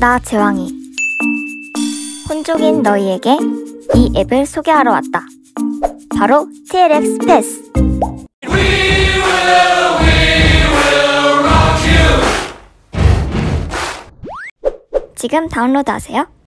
나 제왕이 혼족인 너희에게 이 앱을 소개하러 왔다. 바로 TLX 패스. 지금 다운로드하세요.